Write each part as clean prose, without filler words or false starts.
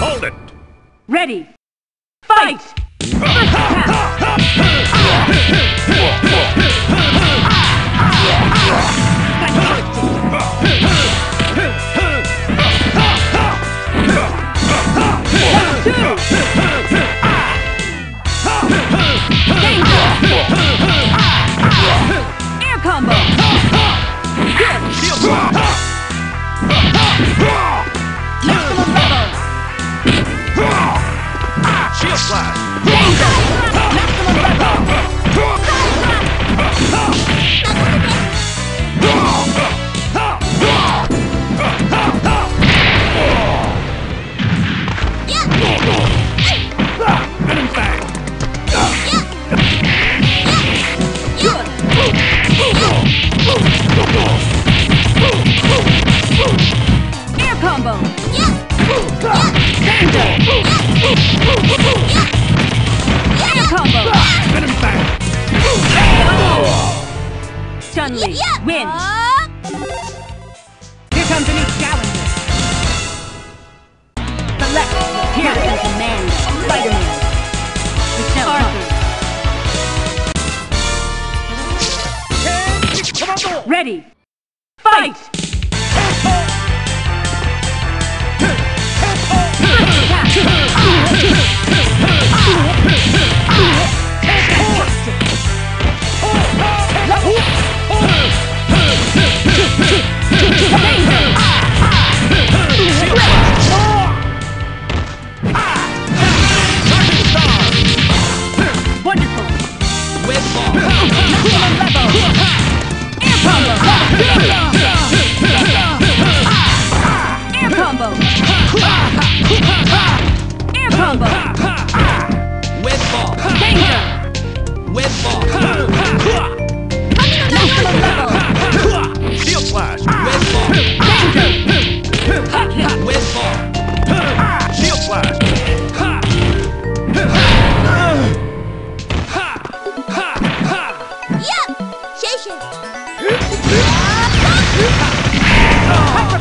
Hold it! Ready! Fight! First attack! Air combo! Chun-Li wins! Here comes a new challenger! Select the parent and command Spider-Man! Arthur! Ready! Fight!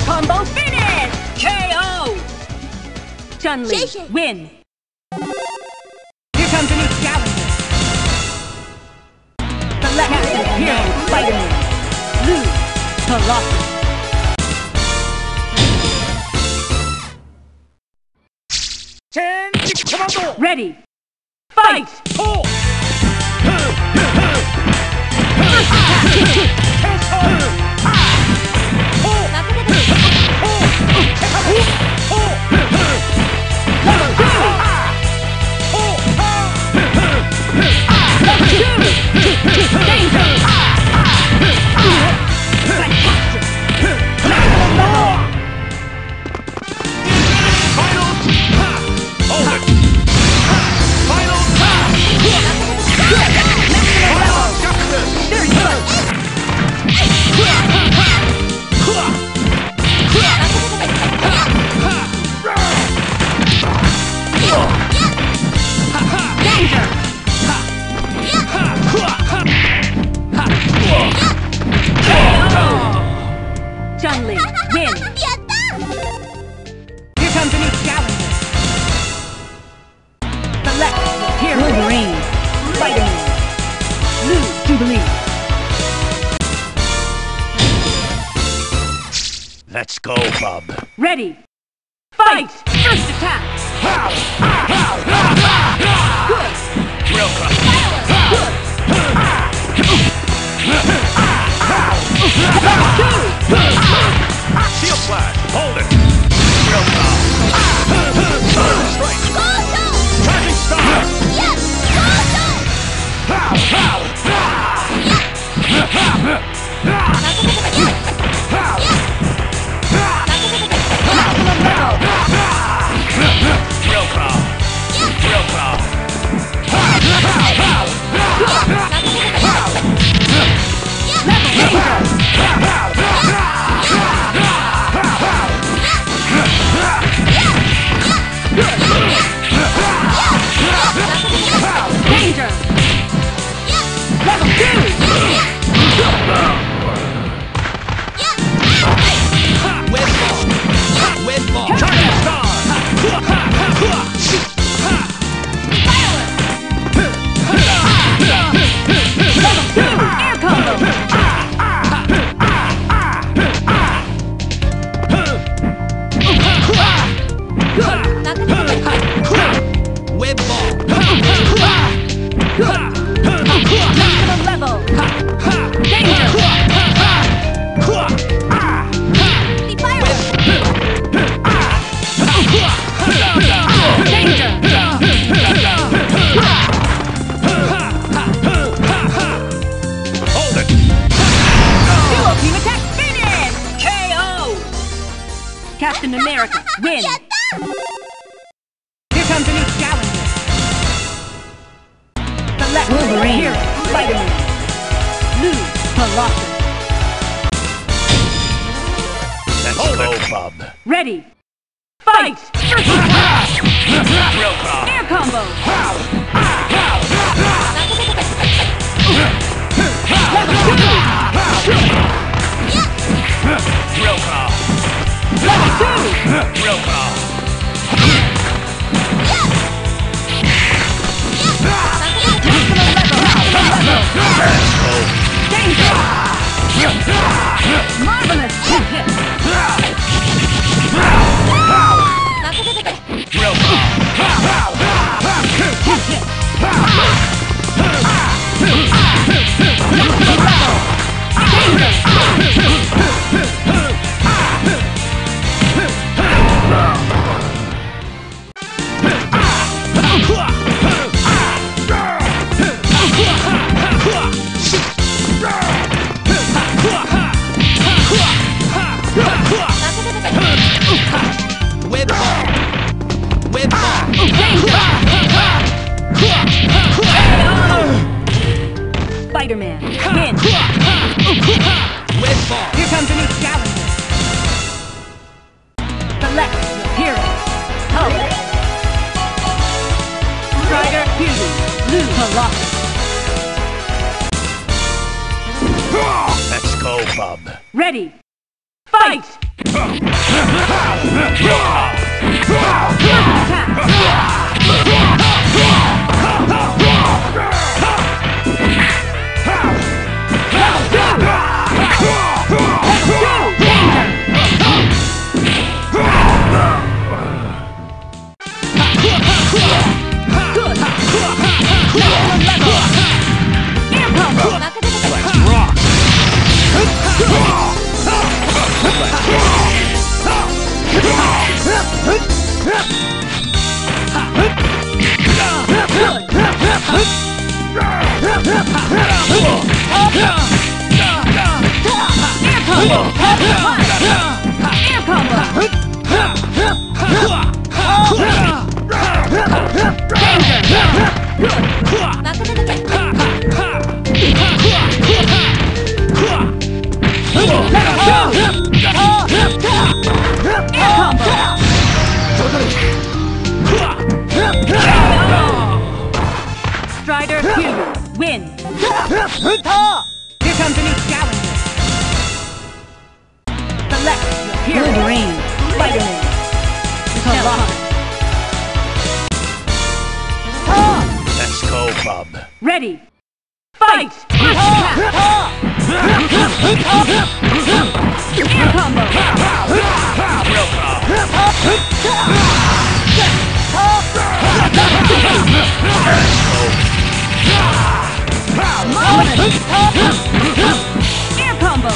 Combo finish! KO! Chun-Li win! Here comes a new challenger! Select the hero Spider-Man! Lou Colossus! Ready! Fight! Chun-Li win! Here comes a new challenger! Select the hero Wolverine! Spider-Man! Blue Jubilee! Let's go, Bob! Ready! Fight! First attack! Good! Drill cut! Hold it! Real calm. Strike! Tracking stars! Yes! Pow! Pow! Real calm. Real calm. Captain America wins. Here comes a new challenger. Select Wolverine. Hero. Spider-Man. Lou Colossus. Let's go, Bob. Ready. Fight. Air combo. Drill call. Level 2! Drill call. Maximum level. Danger! Marvelous! Drill call. Spider-Man, win! Here comes a new challenger. Select your hero. Hulk. Strider Fury. Lou Colossus. Let's go, Bob. Ready. Fight! Strider Fury, win! Here comes a new challenger. Select your hero. Wolverine, Spider-Man, Colossus. Let's go, Bob. Ready. Fight! Air combo. Air combo.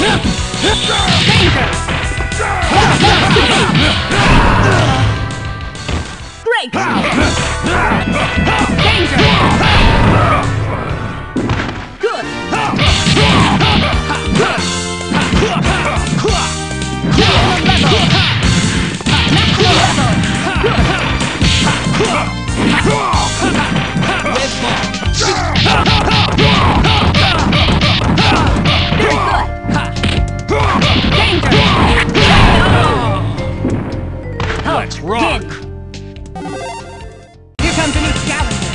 Danger. Great. Danger. Let's rock! Here comes a new challenger.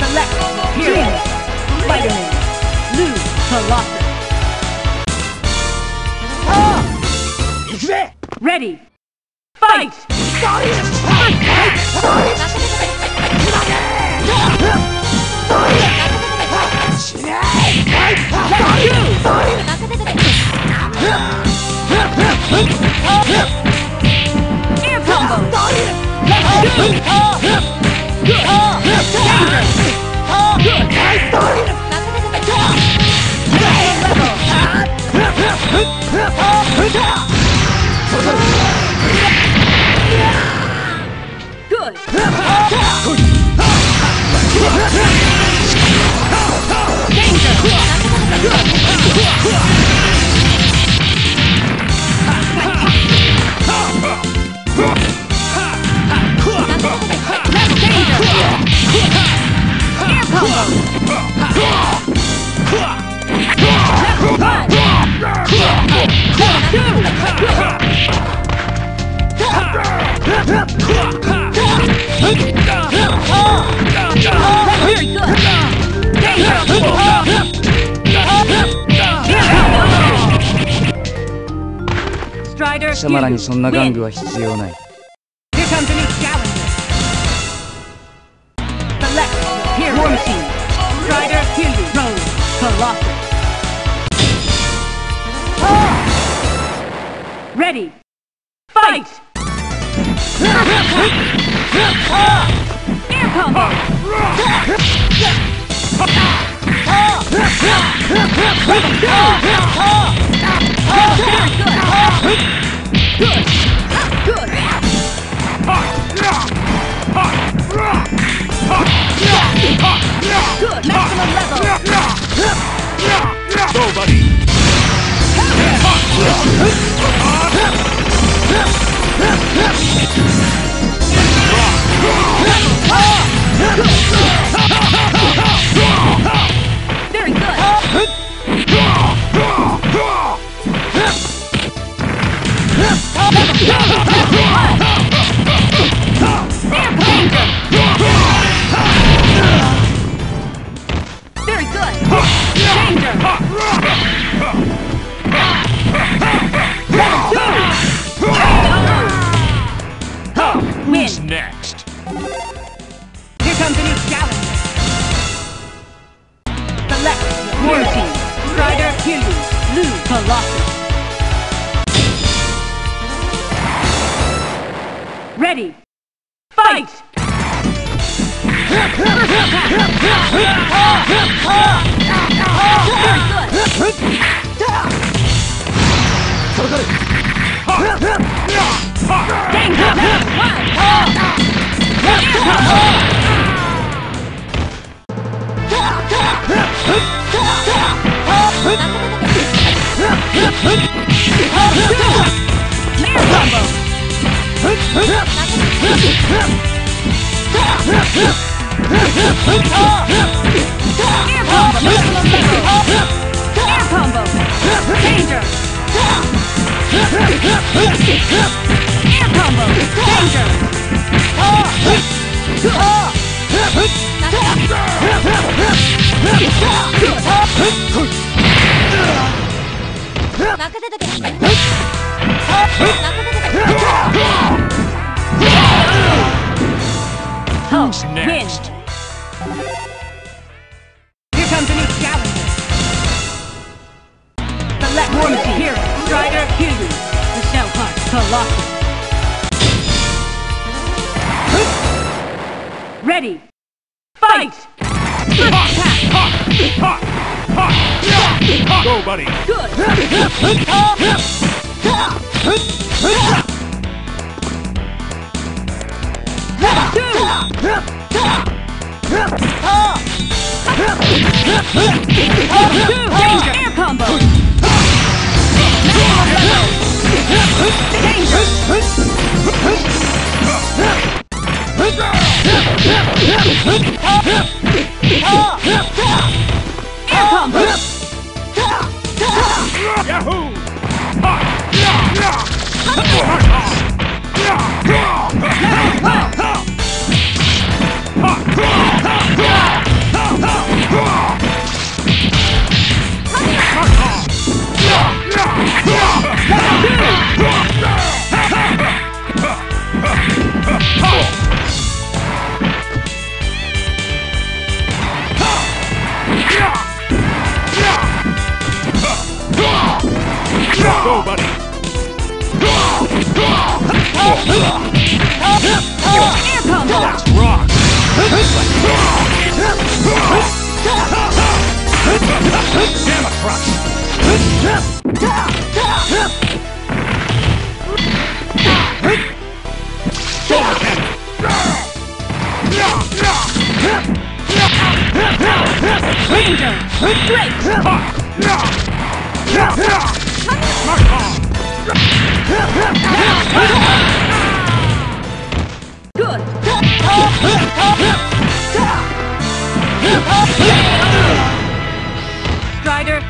Select hero. Spider-Man. Lou Colossus. Ready. Fight! Air combo. Danger! 貴様らにそんな玩具は必要ない。 Ready, fight! Air pump! Good, maximum level! Go, buddy! Very good. Very good. Danger. Who's next? Here comes a new challenger. Select your team. Rider Helios, Blue Colossus. Ready, fight! Who's next? Here comes a new challenger. Select one of the heroes. Strider Helios, the Shell Hunt Colossus. Ready, fight! Go, buddy. Good. Air combo. Yahoo! Go, buddy. Air combo. Let's rock. Strider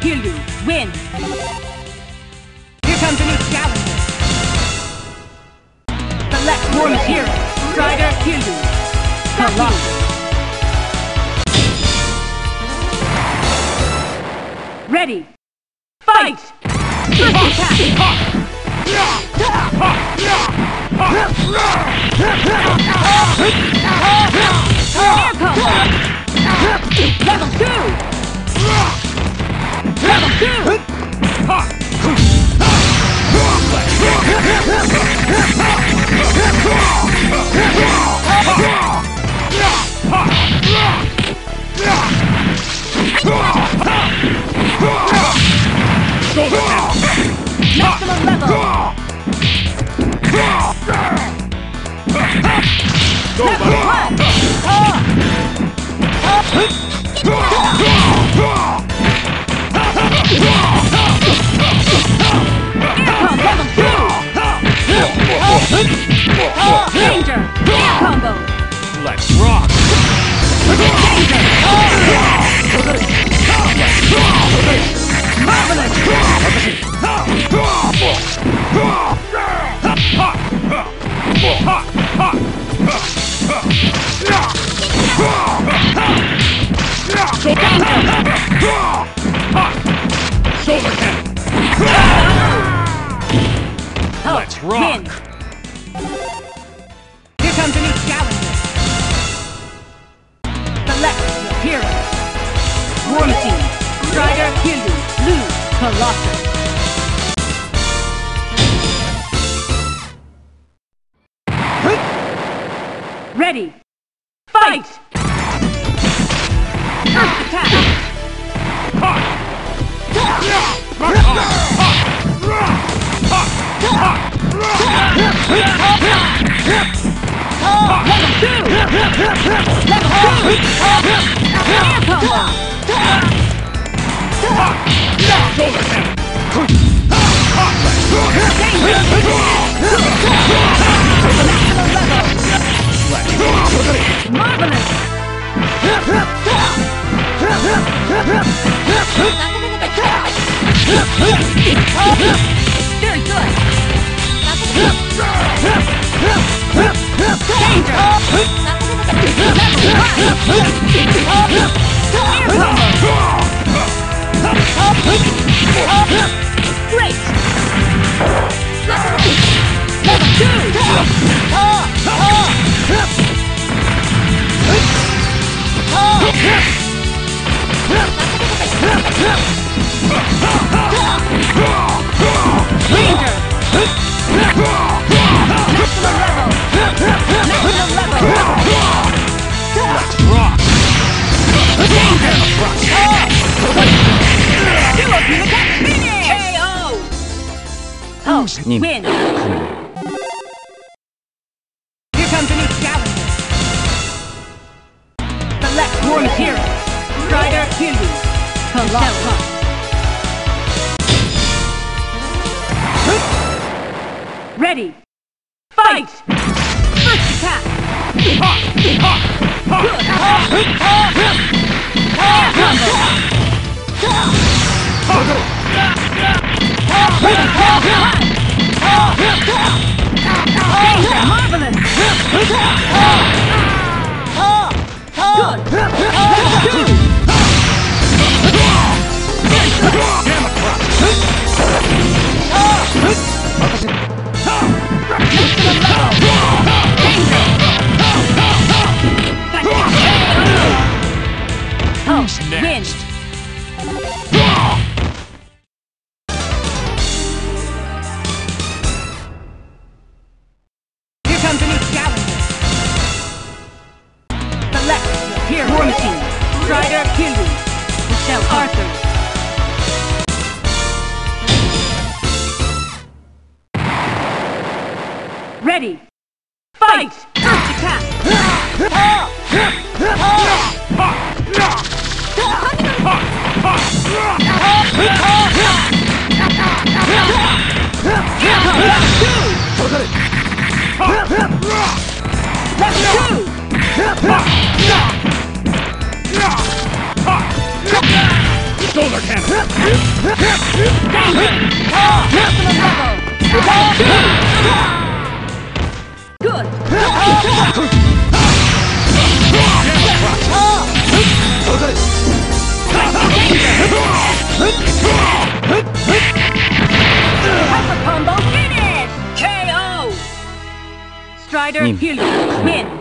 Helios win. Here comes a new challenger. Ready. Fight! Maximum level. Danger. Air combo. Let's rock. Danger. Marvelous! Let's rock! Here comes a new challenger! Select your hero! Warm Team! Strider Hindu! Colossus. Ready. Fight. Earth attack. Level 2. Shoulder him! Marvelous! Very good! Danger! Great! Win! Here comes a new challenger! Select one hero! Rider Hindu! Colossus! Ready! Fight! First attack! Marvelous! Good! Rider Hindu, Michelle Arthur. Ready. Fight. Earth attack. Solar cannon! Good! Good! Spider-Man.